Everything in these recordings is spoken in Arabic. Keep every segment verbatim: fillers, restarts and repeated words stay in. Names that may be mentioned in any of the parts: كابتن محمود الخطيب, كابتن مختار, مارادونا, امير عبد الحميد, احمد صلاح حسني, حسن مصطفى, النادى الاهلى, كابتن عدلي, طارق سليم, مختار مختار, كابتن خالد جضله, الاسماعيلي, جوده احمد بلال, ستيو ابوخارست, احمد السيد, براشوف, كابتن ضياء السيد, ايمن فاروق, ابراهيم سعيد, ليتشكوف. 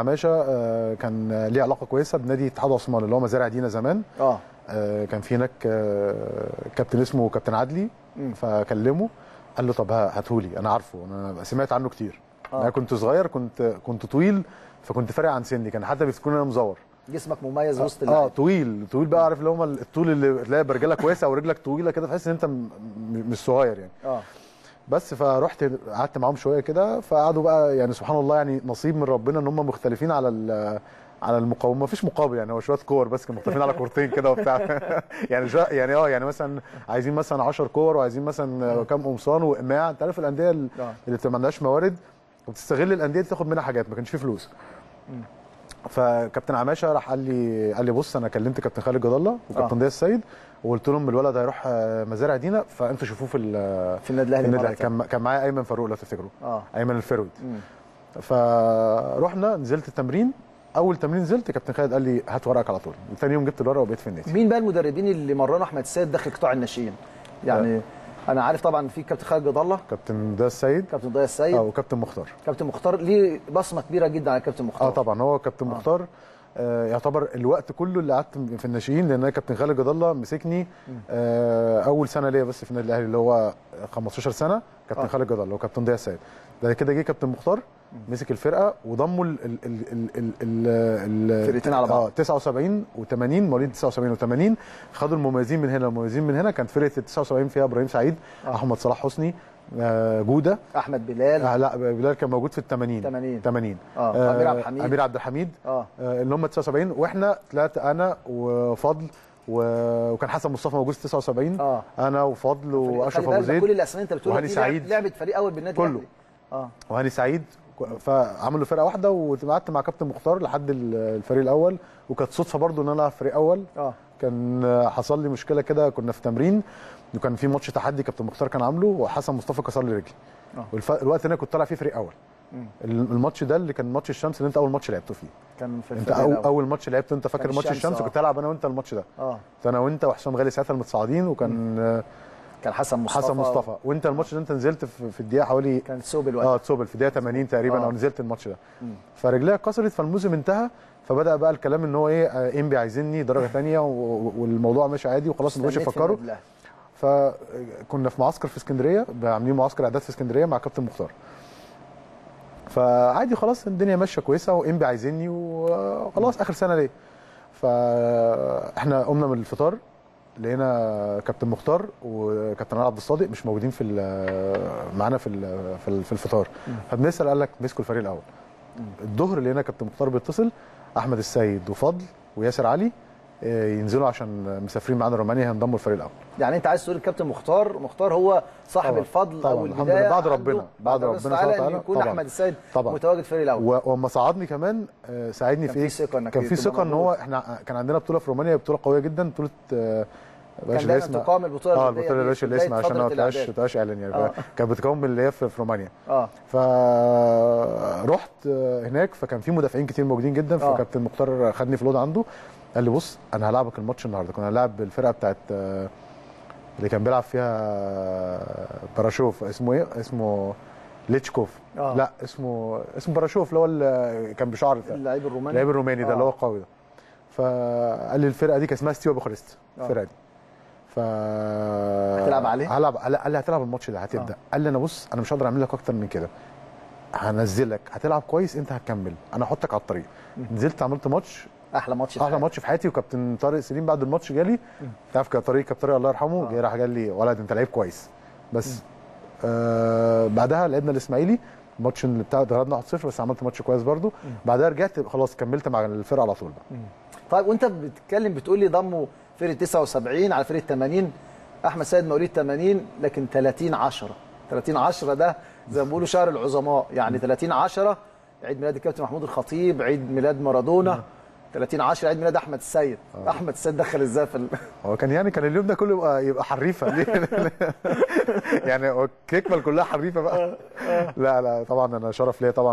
عماشة كان ليه علاقه كويسه بنادي اتحاد عثمان اللي هو مزارع دينا زمان. اه كان في هناك كابتن اسمه كابتن عدلي، فكلمه قال له طب هاتهولي انا عارفه، انا سمعت عنه كتير. آه. انا كنت صغير، كنت كنت طويل، فكنت فارق عن سني، كان حتى بيفتكروني انا مزور. جسمك مميز وسط اللعيبه. اه طويل طويل بقى، عارف اللي هم الطول اللي تلاقي برجلك كويسه او رجلك طويله كده، تحس ان انت مش صغير يعني. اه بس فروحت قعدت معاهم شويه كده، فقعدوا بقى يعني سبحان الله، يعني نصيب من ربنا ان هم مختلفين على على المقاومه، مفيش مقابل يعني، هو شويه كور بس كانوا مختلفين على كورتين كده وبتاع يعني يعني اه يعني مثلا عايزين مثلا عشر كور، وعايزين مثلا كام قمصان واقماع، انت عارف الانديه اللي ما عندهاش موارد وبتستغل الانديه تاخد منها حاجات، ما كانش فيه فلوس. فكابتن عماشه راح قال لي قال لي بص، انا كلمت كابتن خالد جضله وكابتن ضياء السيد وقلت لهم الولد هيروح مزارع دينا، فانتوا شوفوه في في النادي الاهلي. كان كان معايا ايمن فاروق لو تفتكروا، آه. ايمن الفرويد. فروحنا نزلت التمرين، اول تمرين نزلت كابتن خالد قال لي هات ورقك على طول، ثاني يوم جبت الورقه وبقيت في النادي. مين بقى المدربين اللي مرنوا احمد السيد داخل قطاع الناشئين؟ يعني أه. انا عارف طبعا في كابتن خالد جضله، كابتن ضياء السيد، كابتن ضياء السيد او كابتن مختار. كابتن مختار ليه بصمه كبيره جدا على كابتن مختار. اه طبعا هو كابتن آه. مختار يعتبر الوقت كله اللي قعدت في الناشئين، لان كابتن خالد جضله مسكني اول سنه ليا بس في النادي الاهلي اللي هو خمستاشر سنه، كابتن خالد جضله وكابتن ضياء السيد. بعد كده جه كابتن مختار مسك الفرقه وضموا الفرقتين على بعض، تسعة وسبعين وتمانين، مواليد تسعة وسبعين وتمانين، خدوا المميزين من هنا والمميزين من هنا. كانت فرقه تسعة وسبعين فيها ابراهيم سعيد، آه. احمد صلاح حسني، آه جوده احمد بلال، آه لا بلال كان موجود في ال تمانين تمانين اه, آه امير عبد الحميد، امير عبد الحميد اه, آه اللي هم تسعة وسبعين، واحنا ثلاثه، انا وفضل و... وكان حسن مصطفى موجود في تسعة وسبعين، آه. انا وفضل واشرف ابو زيد، كل الاسماء انت بتقول لعبه فريق اول بالنادي كله اه وهاني سعيد، فعملوا فرقه واحده. وقعدت مع كابتن مختار لحد الفريق الاول، وكانت صدفه برضو ان انا العب فريق اول. آه. كان حصل لي مشكله كده، كنا في تمرين وكان في ماتش تحدي كابتن مختار كان عامله، وحسن مصطفى كسر لي رجلي، آه. والوقت اللي انا كنت طالع فيه فريق اول. مم. الماتش ده اللي كان ماتش الشمس اللي انت اول ماتش لعبته فيه، كان في انت أو اول ماتش لعبته انت، فاكر ماتش الشمس؟ آه. كنت العب انا وانت الماتش ده، اه انا وانت وحسام غالي ساعتها المتصاعدين، وكان مم. كان حسن مصطفى حسن مصطفى و... وانت الماتش ده انت نزلت في الدقيقه حوالي كان تسوبل اه تسوبل في الدقيقه تمانين تقريبا، آه. او نزلت الماتش ده، فرجليها اتكسرت، فالموسم انتهى. فبدا بقى الكلام ان هو ايه، انبي عايزيني درجه ثانيه و... والموضوع ماشي عادي وخلاص، ما بقاش يفكروا. فكنا في معسكر في اسكندريه، عاملين معسكر اعداد في اسكندريه مع كابتن مختار، فعادي خلاص الدنيا ماشيه كويسه، وانبي عايزيني وخلاص اخر سنه ليه. فاحنا قمنا من الفطار لقينا كابتن مختار وكابتن عبد الصادق مش موجودين في معانا في في الفطار، فبنسال قال لك مسكوا الفريق الاول. الظهر لقينا كابتن مختار بيتصل، احمد السيد وفضل وياسر علي ينزلوا عشان مسافرين معانا رومانيا، هينضموا الفريق الاول. يعني انت عايز تقول الكابتن مختار مختار هو صاحب طبعًا الفضل طبعًا او الحمد لله، بعد ربنا بعد ربنا سبحانه وتعالى يكون احمد السيد متواجد في الفريق الاول. ولما صعدني كمان ساعدني في ايه، كان في ثقه ان هو احنا كان عندنا بطوله في رومانيا، بطوله قويه جدا، بطوله كان دايما تقام البطوله اه البطوله اللي هي الاسم عشان ما تبقاش تبقاش اعلان يعني، كانت بتقام اللي هي في رومانيا. اه فرحت هناك، فكان في مدافعين كتير موجودين جدا، فكابتن مختار خدني في الاوضه عنده قال لي بص انا هلعبك الماتش النهارده. كنا هنلعب الفرقه بتاعت اللي كان بيلعب فيها براشوف، اسمه ايه؟ اسمه ليتشكوف. آه. لا اسمه اسمه براشوف اللي هو اللي كان بشعر اللاعب الروماني اللاعب الروماني ده، آه. اللي هو القوي ده. فقال لي الفرقه دي كان اسمها ستيو ابوخارست، الفرقه دي. ف هتلعب عليه؟ هلعب، قال لي هتلعب الماتش ده هتبدا. آه. قال لي انا بص انا مش هقدر اعمل لك اكتر من كده، هنزلك هتلعب كويس انت هتكمل، انا هحطك على الطريق. نزلت عملت ماتش احلى ماتش احلى ماتش في حياتي. وكابتن طارق سليم بعد الماتش جالي، تعرف كابتن طارق كابتن طارق الله يرحمه، آه. جاي راح قال لي ولد انت لعيب كويس بس. آه بعدها لعبنا الاسماعيلي الماتش اللي بتاع ضربنا واحد صفر، بس عملت ماتش كويس برده. بعدها رجعت خلاص كملت مع الفرقه على طول بقى. طيب وانت بتتكلم بتقول لي ضموا فرقه تسعة وسبعين على فرقه تمانين، احمد سيد مواليد تمانين، لكن تلاتين عشرة تلاتين عشرة ده زي ما بيقولوا شهر العظماء، يعني تلاتين عشرة عيد ميلاد الكابتن محمود الخطيب، عيد ميلاد مارادونا، تلاتين عشرة عيد ميلاد احمد السيد. آه. احمد السيد دخل ازاي في هو كان يعني كان اليوم ده كله يبقى يبقى حريفه يعني الكيكمل كلها حريفه بقى. لا لا طبعا انا شرف ليا طبعا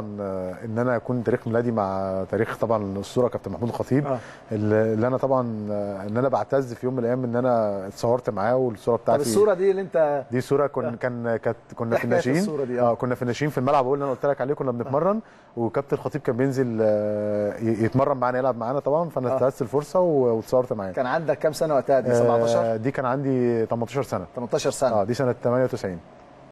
ان انا اكون تاريخ ميلادي مع تاريخ طبعا الاسطوره كابتن محمود الخطيب، آه. اللي انا طبعا ان انا بعتز في يوم من الايام ان انا اتصورت معاه، والصوره بتاعتي. طب الصوره دي اللي انت دي صوره كن كان كانت كنا في الناشئين، اه كنا في الناشئين في الملعب اللي انا قلت لك عليه، كنا بنتمرن، وكابتن الخطيب كان بينزل يتمرن معانا يلعب معانا طبعا، فانا استغلت الفرصه واتصورت معاه. كان عندك كام سنه وقتها؟ دي سبعتاشر؟ دي كان عندي تمنتاشر سنه. تمنتاشر سنه. اه دي سنه تمانية وتسعين.